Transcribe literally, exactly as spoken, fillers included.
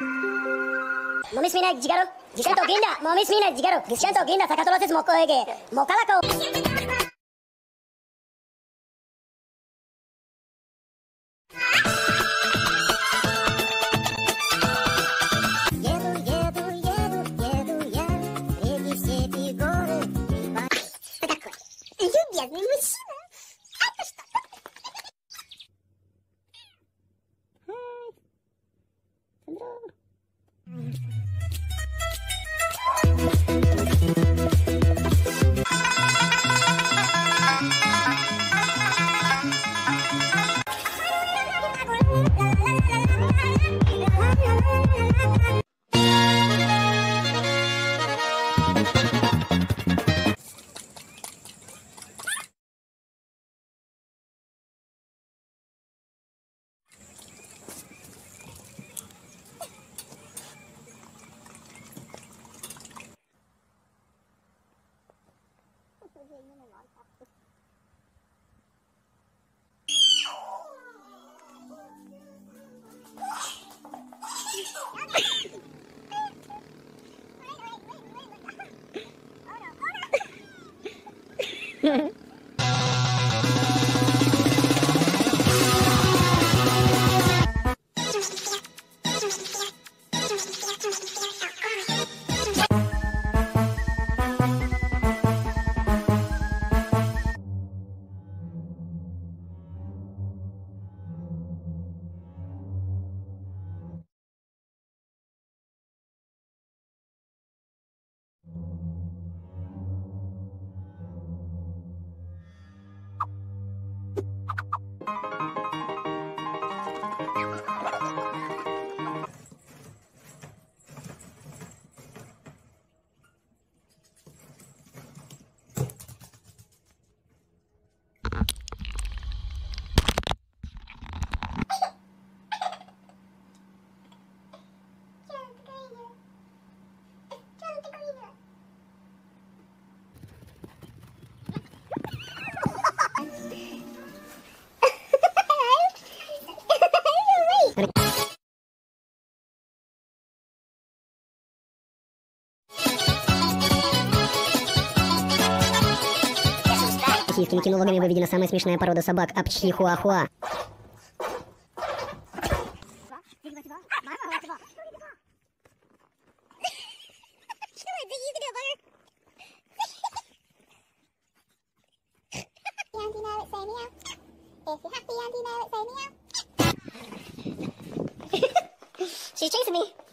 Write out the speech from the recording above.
Мумис Минать, Дигару. Десяток гинда. Мумис Минать, Дигару. Десяток гинда. Сакатора сез мокоеге. Мокалако. Любезный мужчина. Это что? Mm-hmm. Киевскими кинологами выведена самая смешная порода собак Апчхи Хуахуа. She's chasing me.